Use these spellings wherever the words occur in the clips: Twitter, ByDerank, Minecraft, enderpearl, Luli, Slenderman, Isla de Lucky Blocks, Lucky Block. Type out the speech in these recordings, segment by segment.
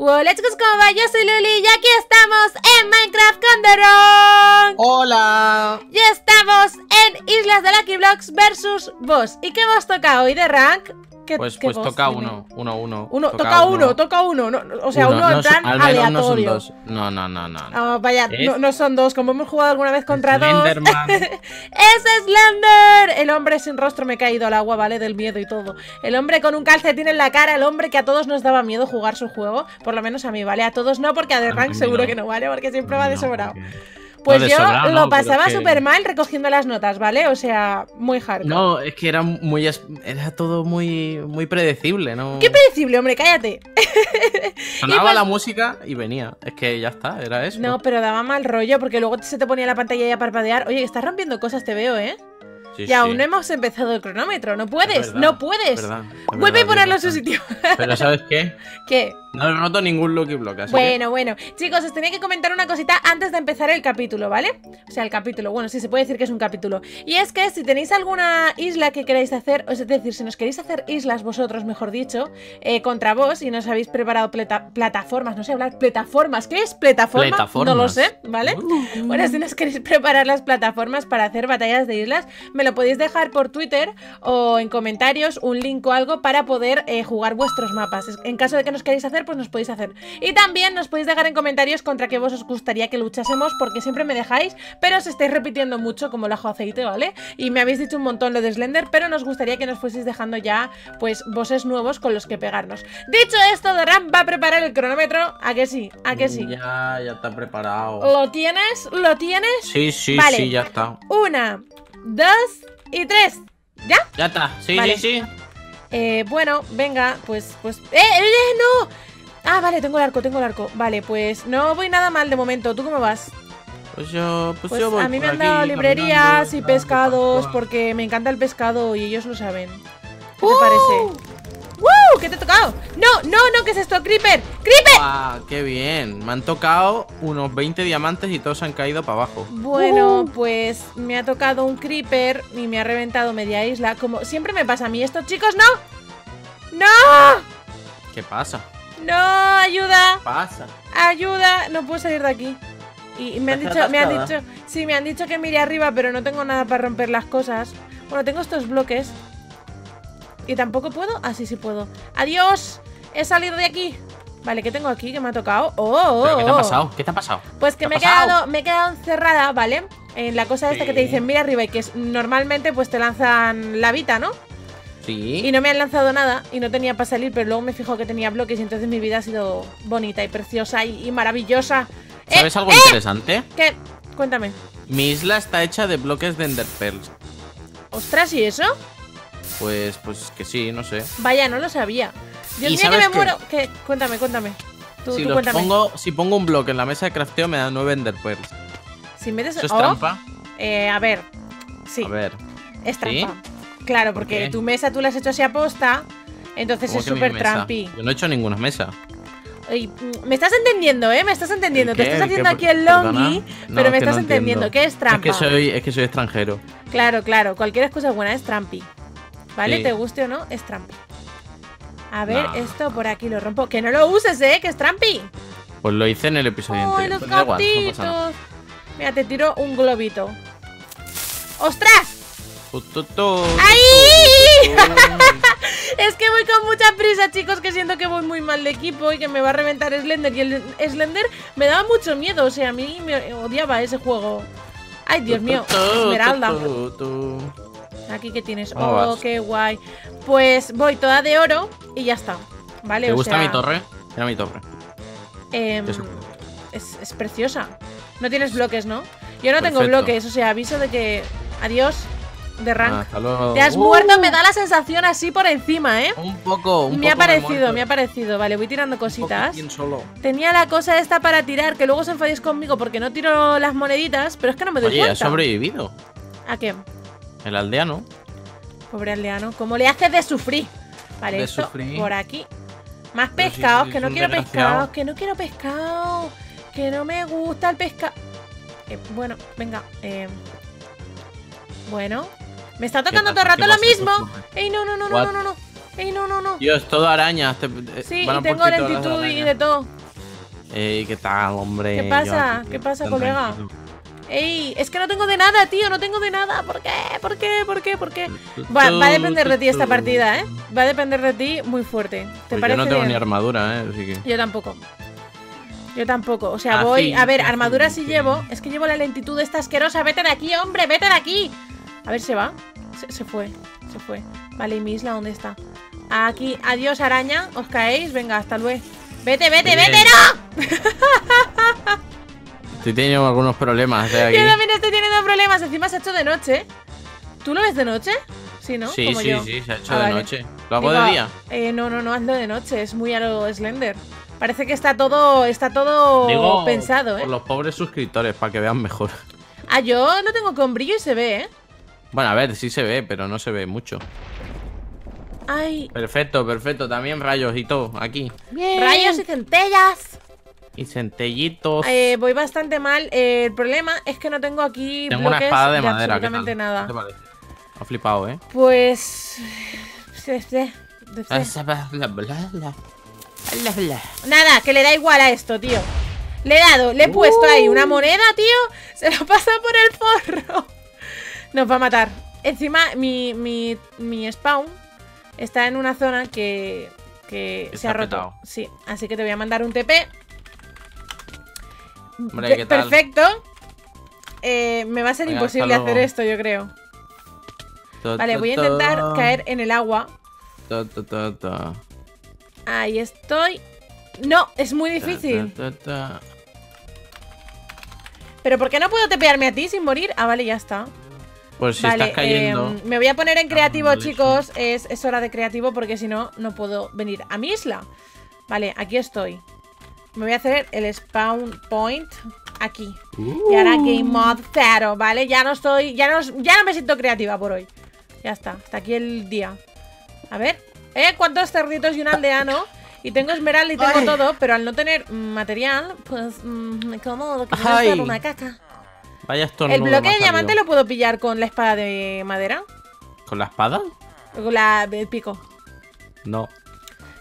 Wow, let's go, ¿cómo va? Yo soy Luli y aquí estamos en Minecraft con ByDerank. ¡Hola! Ya estamos en Islas de Lucky Blocks versus boss. ¿Y qué hemos tocado hoy, ByDerank? Pues toca uno. Toca uno. No, o sea, uno en plan aleatorio. No son dos. No. Vaya, no son dos. Como hemos jugado alguna vez contra Slenderman. Dos. ¡Es Slender! El hombre sin rostro, me he caído al agua, ¿vale? Del miedo y todo. El hombre con un calcetín en la cara. El hombre que a todos nos daba miedo jugar su juego. Por lo menos a mí, ¿vale? A todos no, porque a ByDerank seguro que no, ¿vale? Porque siempre va desobrado. Pues yo lo pasaba súper mal recogiendo las notas, ¿vale? O sea, muy hardcore. No, es que era todo muy predecible, ¿no? ¿Qué predecible, hombre? Cállate. Sonaba la música y venía. Es que ya está, era eso. No, pero daba mal rollo porque luego se te ponía la pantalla ahí a parpadear. Oye, estás rompiendo cosas, te veo, ¿eh? Sí, y aún no hemos empezado el cronómetro. No puedes, verdad, no puedes. Vuelve a ponerlo en su sitio. Pero ¿sabes qué? ¿Qué? No noto ningún Lucky Block, así. Bueno. Chicos, os tenía que comentar una cosita antes de empezar el capítulo, ¿vale? O sea, el capítulo, bueno, sí, se puede decir que es un capítulo. Y es que si tenéis alguna isla que queráis hacer, es decir, si nos queréis hacer islas vosotros, mejor dicho, contra vos, y nos habéis preparado plataformas, no sé hablar, plataformas, ¿qué es plataforma? No lo sé, ¿vale? Bueno, si nos queréis preparar las plataformas para hacer batallas de islas, me lo podéis dejar por Twitter o en comentarios un link o algo para poder jugar vuestros mapas. En caso de que nos queráis hacer, pues nos podéis hacer. Y también nos podéis dejar en comentarios contra qué vos os gustaría que luchásemos, porque siempre me dejáis, pero os estáis repitiendo mucho como el ajo aceite, ¿vale? Y me habéis dicho un montón lo de Slender, pero nos gustaría que nos fueseis dejando ya, pues, bosses nuevos con los que pegarnos. Dicho esto, ByDerank va a preparar el cronómetro. ¿A que sí? ¿A que sí? Ya está preparado. ¿Lo tienes? ¿Lo tienes? Sí, vale. Sí, ya está. 1, 2 y 3. ¿Ya? Ya está, sí, vale. Sí. Bueno, venga, pues... ¡No! Ah, vale, tengo el arco. Vale, pues no voy nada mal de momento. ¿Tú cómo vas? Pues yo voy. A mí me han dado librerías y pescados porque me encanta el pescado y ellos lo saben. ¿Qué te parece? ¡Wow! ¿Qué te ha tocado? No, ¿qué es esto? ¡Creeper! ¡Ah, qué bien! Me han tocado unos 20 diamantes y todos se han caído para abajo. Bueno, pues me ha tocado un creeper y me ha reventado media isla. Como siempre me pasa a mí esto, chicos, ¡no! ¡No! ¿Qué pasa? ¡No! ¡Ayuda! ¿Qué pasa? ¡Ayuda! No puedo salir de aquí. Y me han dicho... Sí, me han dicho que mire arriba, pero no tengo nada para romper las cosas. Bueno, tengo estos bloques. ¿Y tampoco puedo? Ah, sí puedo. ¡Adiós! He salido de aquí. Vale, ¿qué tengo aquí? ¿Qué me ha tocado? ¿Pero qué te ha pasado? ¿Qué te ha pasado? Pues que me he quedado encerrada, ¿vale? En la cosa esta que te dicen, mira arriba, y que normalmente pues te lanzan la vida, ¿no? Sí. Y no me han lanzado nada y no tenía para salir, pero luego me fijo que tenía bloques y entonces mi vida ha sido bonita y preciosa y maravillosa. ¿Sabes algo interesante? ¿Qué? Cuéntame. Mi isla está hecha de bloques de enderpearls. ¡Ostras! ¿Y eso? Pues que sí, no sé. Vaya, no lo sabía. Yo el día que me muero... ¿Qué? Cuéntame. Tú cuéntame. Si pongo un bloque en la mesa de crafteo, me da 9 enderpearls. Si metes... ¿Eso es trampa? A ver. Sí. A ver. Es trampa. ¿Sí? Claro, porque tu mesa tú la has hecho así a posta. Entonces es súper trampi. Yo no he hecho ninguna mesa. Me estás entendiendo, ¿eh? Me estás entendiendo. Te estás haciendo aquí el longi, pero me estás entendiendo. ¿Qué es trampa? Es que soy extranjero. Claro. Cualquier excusa buena es trampi. ¿Vale? Sí. Te guste o no, es trampi. A ver, esto por aquí lo rompo. ¡Que no lo uses, que es trampi! Pues lo hice en el episodio anterior. ¡Los gatitos! No, mira, te tiro un globito. ¡Ostras! ¡Ahí! Es que voy con mucha prisa, chicos, que siento que voy muy mal de equipo y que me va a reventar Slender. Y el Slender me daba mucho miedo, o sea, a mí me odiaba ese juego. ¡Ay, Dios mío! Esmeralda. Aquí que tienes, qué guay. Pues voy toda de oro y ya está, ¿vale? ¿Te gusta mi torre? Mira mi torre. Es preciosa. No tienes bloques, ¿no? Yo no tengo bloques, o sea, aviso de que... Adiós, ByDerank. Te has muerto, me da la sensación así por encima, ¿eh? Un poco. Me ha parecido. Vale, voy tirando cositas. Tenía la cosa esta para tirar, que luego os enfadéis conmigo porque no tiro las moneditas, pero es que no me doy cuenta. Oye, ¿has sobrevivido? ¿A qué? El aldeano. Pobre aldeano. ¿Cómo le haces de sufrir? Vale, por aquí. Más pescados, que no quiero pescados. Que no quiero pescado. Que no me gusta el pescado. Bueno, venga. Bueno. Me está tocando todo el rato lo mismo. ¡Ey, no! ¡Ey, no, no, no! Dios, todo arañas. Sí, y tengo lentitud y de todo. Ey, ¿qué tal, hombre? ¿Qué pasa? ¿Qué pasa, colega? Ey, es que no tengo de nada, tío, no tengo de nada. ¿Por qué? ¿Por qué? ¿Por qué? ¿Por qué? Va a depender de ti esta partida, ¿eh? Va a depender de ti muy fuerte. ¿Te parece? Yo no tengo ni armadura, ¿eh? Así que... Yo tampoco. Yo tampoco, o sea, voy... A ver, armadura sí llevo. Es que llevo la lentitud esta asquerosa. ¡Vete de aquí, hombre! ¡Vete de aquí! A ver, ¿se va? Se fue, se fue. Vale, ¿y mi isla dónde está? Aquí, adiós araña, os caéis. Venga, hasta luego. ¡Vete, vete, vete! ¡No! Estoy teniendo algunos problemas, ¿eh? Aquí. Yo también estoy teniendo problemas. Encima se ha hecho de noche. ¿Tú lo ves de noche? Sí, ¿no? Sí, como sí, yo. Sí, se ha hecho de noche. ¿Lo hago de día? No, no, no, hazlo de noche. Es muy a lo Slender. Parece que está todo digo, pensado, ¿eh? Por los pobres suscriptores, para que vean mejor. Ah, yo no tengo con brillo y se ve, ¿eh? Bueno, a ver, sí se ve, pero no se ve mucho. Ay. Perfecto, perfecto. También rayos y todo, aquí. Bien. Rayos y centellas. Y centellitos. Voy bastante mal. El problema es que no tengo aquí. Tengo una espada de madera. Absolutamente nada. ¿Qué te ha flipado, eh? Pues. Nada, que le da igual a esto, tío. Le he dado, le he puesto ahí una moneda, tío. Se lo pasa por el forro. Nos va a matar. Encima, mi spawn está en una zona que se ha roto. Petado. Sí, así que te voy a mandar un TP. Hombre, ¿qué tal? Perfecto. Me va a ser imposible hacer esto, yo creo. Vale, voy a intentar caer en el agua. Ahí estoy. No, es muy difícil. Pero ¿por qué no puedo tepearme a ti sin morir? Ah, vale, ya está. Pues si vale, estás cayendo. Me voy a poner en creativo, chicos. Es hora de creativo porque si no, no puedo venir a mi isla. Vale, aquí estoy. Me voy a hacer el spawn point aquí. Y ahora game mod cero, ¿vale? Ya no estoy. Ya no me siento creativa por hoy. Ya está. Hasta aquí el día. A ver. ¿Cuántos cerditos y un aldeano? Y tengo esmeralda y tengo todo, pero al no tener material, pues me como lo que me gusta por una caca. Vaya estornudo. El bloque de diamante lo puedo pillar con la espada de madera. ¿Con la espada? Con el pico. No.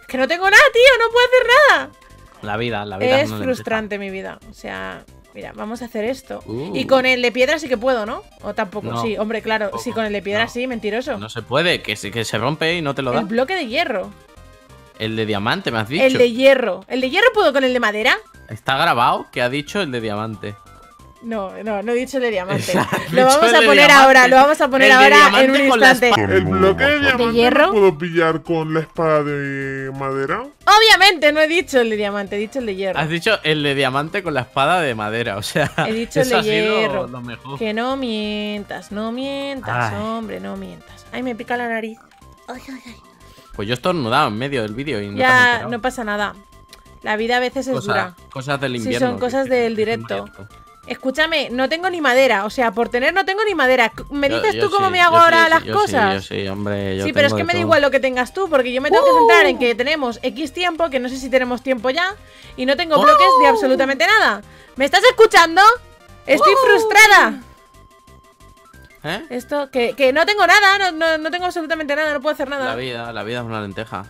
Es que no tengo nada, tío, no puedo hacer nada. La vida es frustrante, mi vida. O sea, mira, vamos a hacer esto. Y con el de piedra sí que puedo, ¿no? O tampoco, no, sí, hombre, claro, tampoco. Sí, con el de piedra no. Sí, mentiroso. No se puede, que se rompe y no te lo da. El bloque de hierro. El de diamante, me has dicho. El de hierro. ¿El de hierro puedo con el de madera? Está grabado que ha dicho el de diamante. No, no, no he dicho el de diamante. Lo vamos a poner ahora, lo vamos a poner ahora en un instante. El bloque de diamante lo puedo pillar con la espada de madera. Obviamente no he dicho el de diamante, he dicho el de hierro. Has dicho el de diamante con la espada de madera, o sea. He dicho el de hierro. Que no mientas, no mientas, hombre, no mientas. Ay, me pica la nariz. Ay, ay, ay. Pues yo he estornudado en medio del vídeo y no. Ya, no pasa nada. La vida a veces es dura. Cosas del invierno. Sí, son cosas del directo. Escúchame, no tengo ni madera. O sea, por tener no tengo ni madera. ¿Me dices tú cómo me hago ahora las cosas? Sí, hombre, yo sí, pero es que me da igual lo que tengas tú. Porque yo me tengo que centrar en que tenemos X tiempo. Que no sé si tenemos tiempo ya. Y no tengo bloques de absolutamente nada. ¿Me estás escuchando? Estoy frustrada. ¿Eh? Esto, que no tengo nada. No tengo absolutamente nada, no puedo hacer nada. La vida es una lenteja.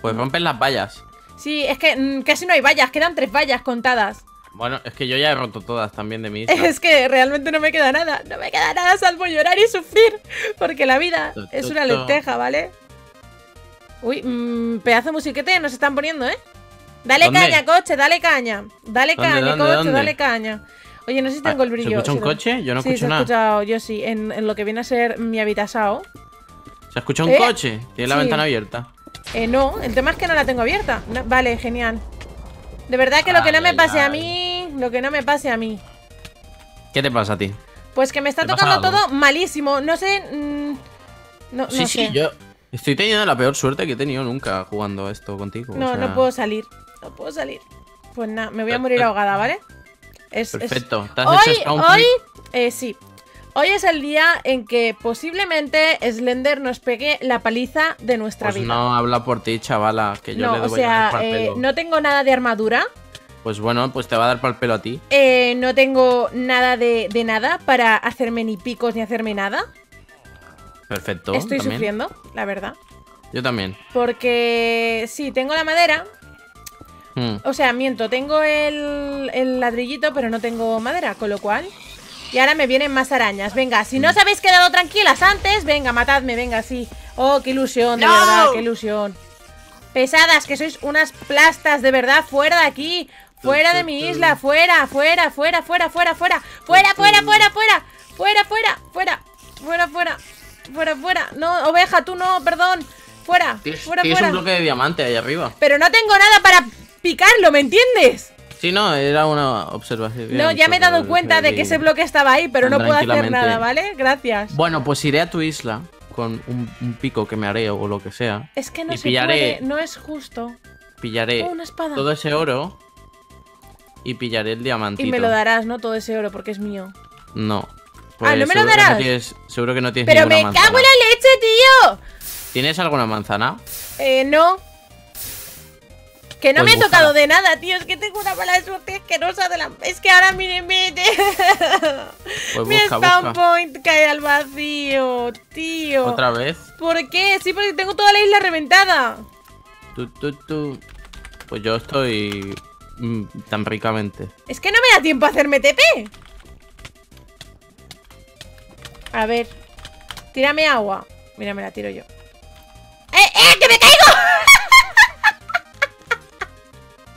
Pues rompen las vallas. Sí, es que casi no hay vallas. Quedan 3 vallas contadas. Bueno, es que yo ya he roto todas también de mi isla. Es que realmente no me queda nada. No me queda nada salvo llorar y sufrir. Porque la vida es una lenteja, ¿vale? Uy, pedazo de musiquete nos están poniendo, ¿eh? Dale caña, coche, dale caña. Dale caña, coche, dale caña. Oye, no sé si tengo el brillo. ¿Se escucha un coche? Yo no escucho nada. Sí, se ha escuchado, yo sí, en lo que viene a ser mi habitasao. ¿Se escucha un coche? ¿Tiene la ventana abierta? No, el tema es que no la tengo abierta. Vale, genial. De verdad que lo que no me pase a mí. Lo que no me pase a mí. ¿Qué te pasa a ti? Pues que me está tocando todo malísimo. No sé. No, sí, no sé. Sí, yo estoy teniendo la peor suerte que he tenido nunca jugando esto contigo. No, o sea... no puedo salir. No puedo salir. Pues nada, me voy a morir ahogada, ¿vale? Perfecto. ¿Te has hecho spawn hoy? Sí. Hoy es el día en que posiblemente Slender nos pegue la paliza de nuestra vida. No, habla por ti, chavala, que yo no, le doy pal pelo. No tengo nada de armadura. Pues bueno, pues te va a dar pal pelo a ti. No tengo nada de nada para hacerme ni picos ni hacerme nada. Perfecto. Estoy sufriendo, la verdad. Yo también. Porque sí, tengo la madera. O sea, miento, tengo el ladrillito, pero no tengo madera, con lo cual... Y ahora me vienen más arañas. Venga, si no os habéis quedado tranquilas antes, venga, matadme, venga, sí. Oh, qué ilusión, de verdad, qué ilusión. Pesadas, que sois unas plastas, de verdad, fuera de aquí. Fuera de mi isla, fuera, fuera, fuera, fuera, fuera, fuera. Fuera, fuera, fuera, fuera. Fuera, fuera, fuera. Fuera, fuera. Fuera, fuera. No, oveja, tú no, perdón. Fuera, fuera, fuera. Es un bloque de diamante ahí arriba. Pero no tengo nada para... picarlo, ¿me entiendes? Sí, no, era una observación. No, ya me he dado cuenta de que ese bloque estaba ahí, pero no puedo hacer nada, ¿vale? Gracias. Bueno, pues iré a tu isla con un pico que me haré o lo que sea. Es que no se puede, no es justo. Pillaré todo ese oro y pillaré el diamantito. Y me lo darás, ¿no? Todo ese oro, porque es mío. No. Ah, ¿no me lo darás? Seguro que no tienes ninguna manzana. ¡Pero me cago en la leche, tío! ¿Tienes alguna manzana? No. Que no pues me ha tocado de nada, tío. Es que tengo una mala suerte asquerosa de la... Es que ahora miren. Pues mi spawn point cae al vacío, tío. ¿Otra vez? ¿Por qué? Sí, porque tengo toda la isla reventada. Pues yo estoy... tan ricamente. Es que no me da tiempo a hacerme TP. A ver. Tírame agua. Mira, me la tiro yo. ¡Eh! ¡Que me caigo!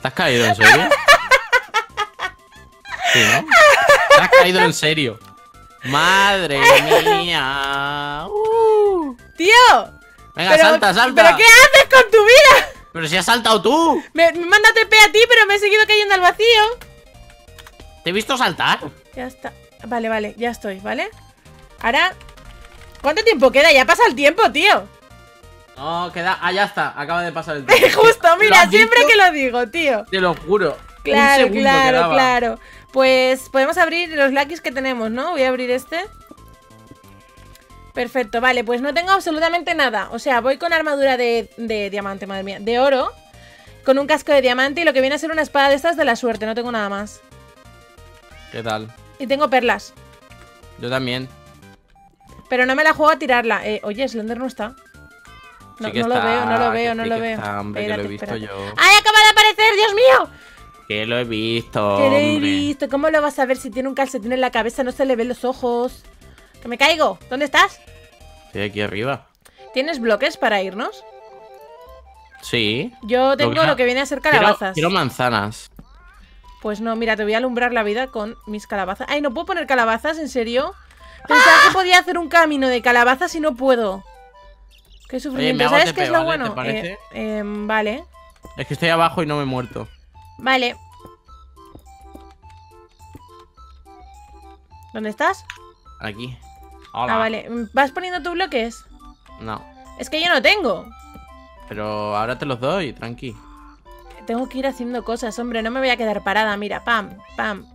¿Te has caído en serio? Sí, ¿no? ¿Te has caído en serio? ¡Madre mía! ¡Tío! Venga, pero, salta, salta. ¿Pero qué haces con tu vida? ¡Pero si has saltado tú! Me manda TP a ti, pero me he seguido cayendo al vacío. Te he visto saltar. Ya está. Vale, vale, ya estoy, ¿vale? Ahora... ¿Cuánto tiempo queda? Ya pasa el tiempo, tío. No, queda... Ah, ya está. Acaba de pasar el tiempo. Justo, mira, siempre que lo digo, tío. Te lo juro. Claro, claro, claro. Pues podemos abrir los Luckys que tenemos, ¿no? Voy a abrir este. Perfecto, vale. Pues no tengo absolutamente nada. O sea, voy con armadura de diamante, madre mía. De oro. Con un casco de diamante y lo que viene a ser una espada de estas de la suerte. No tengo nada más. ¿Qué tal? Y tengo perlas. Yo también. Pero no me la juego a tirarla. Oye, Slender no está. No, sí no está, lo veo, no lo veo, no sí lo veo. Está, hombre, espérate, que lo he visto yo. ¡Ay, acaba de aparecer, Dios mío! Que lo he visto, que lo he visto. ¿Cómo lo vas a ver si tiene un calcetín en la cabeza? No se le ven los ojos. ¡Que me caigo! ¿Dónde estás? Estoy aquí arriba. ¿Tienes bloques para irnos? Sí. Yo tengo lo que viene a ser calabazas. Quiero manzanas. Pues no, mira, te voy a alumbrar la vida con mis calabazas. ¡Ay, no puedo poner calabazas! ¿En serio? Pensaba que podía hacer un camino de calabazas y no puedo. Qué sufrimiento. Oye, ¿sabes qué es lo bueno? Vale. Es que estoy abajo y no me he muerto. Vale. ¿Dónde estás? Aquí. Hola. Ah, vale. ¿Vas poniendo tus bloques? No. Es que yo no tengo. Pero ahora te los doy, tranqui. Tengo que ir haciendo cosas, hombre. No me voy a quedar parada. Mira, pam, pam,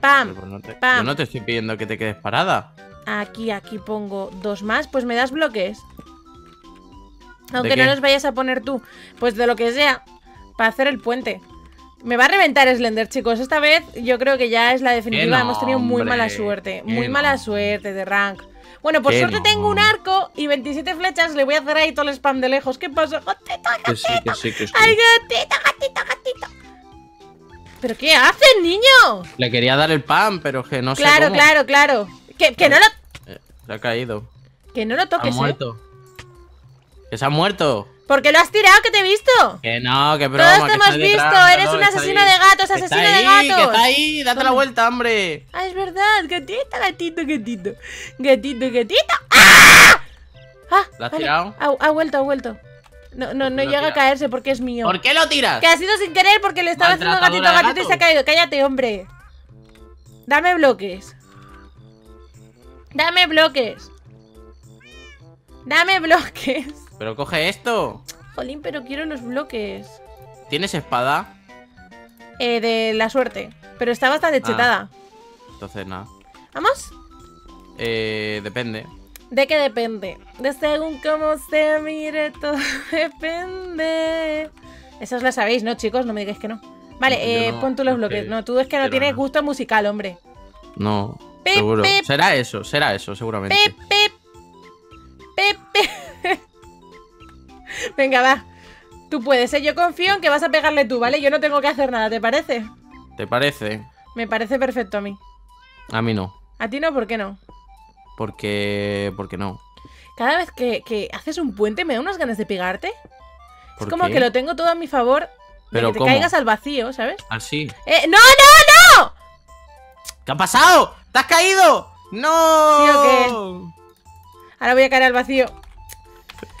pam, pues pam. Yo no te estoy pidiendo que te quedes parada. Aquí pongo dos más. Pues me das bloques. Aunque no los vayas a poner tú. Pues de lo que sea. Para hacer el puente. Me va a reventar Slender, chicos. Esta vez yo creo que ya es la definitiva. No, hemos tenido muy mala suerte. Muy mala suerte de rank. Bueno, por suerte tengo un arco y 27 flechas. Le voy a hacer ahí todo el spam de lejos. ¿Qué pasa? Gatito, gatito. Sí. Ay, gatito, gatito, gatito. ¿Pero qué haces, niño? Le quería dar el pan, pero que no sé cómo. Claro. Que no lo... Se ha caído. Que no lo toques, ha muerto. ¡Que se ha muerto! ¿Por qué lo has tirado? ¡Que te he visto! ¡Que no! ¡Que broma! ¡Todos te hemos visto! ¡Eres un asesino de gatos! ¡Asesino de gatos! ¡Que está ahí! ¡Date la vuelta, hombre! ¡Ah, es verdad! ¡Gatito, gatito, gatito! ¡Gatito, gatito! ¡Ah! ¿Lo has tirado? Ha vuelto. No llega a caerse porque es mío. ¿Por qué lo tiras? Que ha sido sin querer porque le estaba haciendo gatito y se ha caído. ¡Cállate, hombre! ¡Dame bloques! ¡Dame bloques! ¡Dame bloques! Pero coge esto. Jolín, pero quiero los bloques. ¿Tienes espada? De la suerte. Pero está bastante chetada. Entonces nada. ¿Vamos? Depende. ¿De qué depende? De según cómo se mire todo depende. Esas las sabéis, ¿no, chicos? No me digáis que no. Vale, no, pon tú los bloques. No, tú es que no tienes gusto musical, hombre. No, pip, seguro. Pip. Será eso, seguramente. Pip, pip. Pip, pip. Venga, va. Tú puedes, ¿eh? Yo confío en que vas a pegarle tú, ¿vale? Yo no tengo que hacer nada, ¿te parece? ¿Te parece? Me parece perfecto a mí. A mí no. ¿A ti no? ¿Por qué no? Porque no. Cada vez que haces un puente me da unas ganas de pegarte. Es como que lo tengo todo a mi favor. Pero de que te caigas al vacío, ¿sabes? Así. ¡No, no, no! ¿Qué ha pasado? ¡Te has caído! ¡No! ¿Sí o qué? Ahora voy a caer al vacío.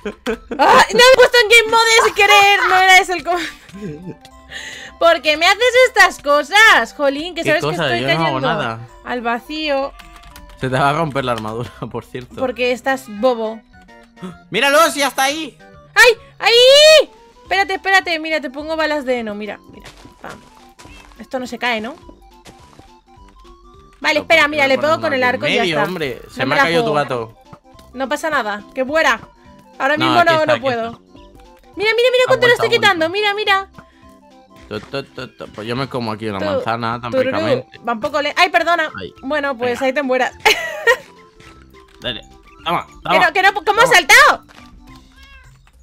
¡Ah! ¡No me he puesto en Game Mode sin querer! No era ese el comando. ¿Por qué me haces estas cosas? Jolín, que sabes que estoy cayendo al vacío. Se te va a romper la armadura, por cierto. Porque estás bobo. ¡Míralo! ¡Si hasta ahí! ¡Ay! ¡Ay! Espérate, espérate, mira, te pongo balas de heno. Mira, mira, pam. Esto no se cae, ¿no? Vale, espera, mira, le pego con el arco y ya está. Hombre, se me ha caído tu gato. No pasa nada, que muera. Ahora mismo no puedo. Mira, mira, mira cuánto lo estoy quitando, mira, mira. Pues yo me como aquí una manzana tan ricamente. Va un poco le... ¡Ay, perdona! Bueno, pues ahí te mueras. Dale, toma, toma. Que no, ¿cómo has saltado?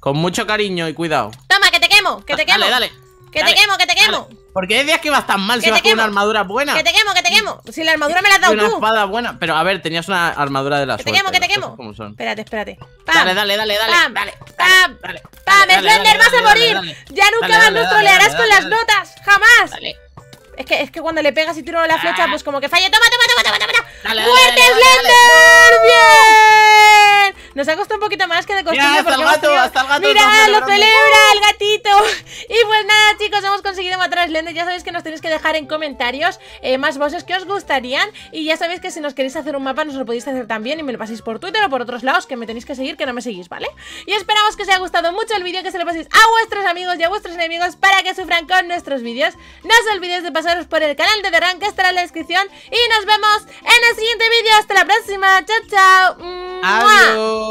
Con mucho cariño y cuidado. Toma, que te quemo, que te quemo. Dale, dale. Que te quemo, que te quemo. ¿Por qué decías que vas tan mal si vas con una armadura buena? Que te quemo, que te quemo. Si la armadura me la has dado tú. Una espada buena. Pero a ver, tenías una armadura de la suerte. Que te quemo, que te quemo. Espérate, espérate. Dale, dale, dale, dale. Pam, pam, Slender, vas a morir. Ya nunca más nos trolearás con las notas. Jamás. Es que cuando le pegas y tiro la flecha, pues como que falle. Toma, toma, toma, toma. ¡Muerte, Slender! ¡Bien! Nos ha costado un poquito más que de costumbre porque hemos tenido... ¡Mira, lo celebra el gatito! Y pues nada, chicos, hemos conseguido matar a Slender. Ya sabéis que nos tenéis que dejar en comentarios más bosses que os gustarían. Y ya sabéis que si nos queréis hacer un mapa nos lo podéis hacer también y me lo paséis por Twitter o por otros lados, que me tenéis que seguir, que no me seguís, ¿vale? Y esperamos que os haya gustado mucho el vídeo, que se lo paséis a vuestros amigos y a vuestros enemigos para que sufran con nuestros vídeos. No os olvidéis de pasaros por el canal de ByDerank, que estará en la descripción. Y nos vemos en el siguiente vídeo. Hasta la próxima. Chao, chao. ¡Adiós!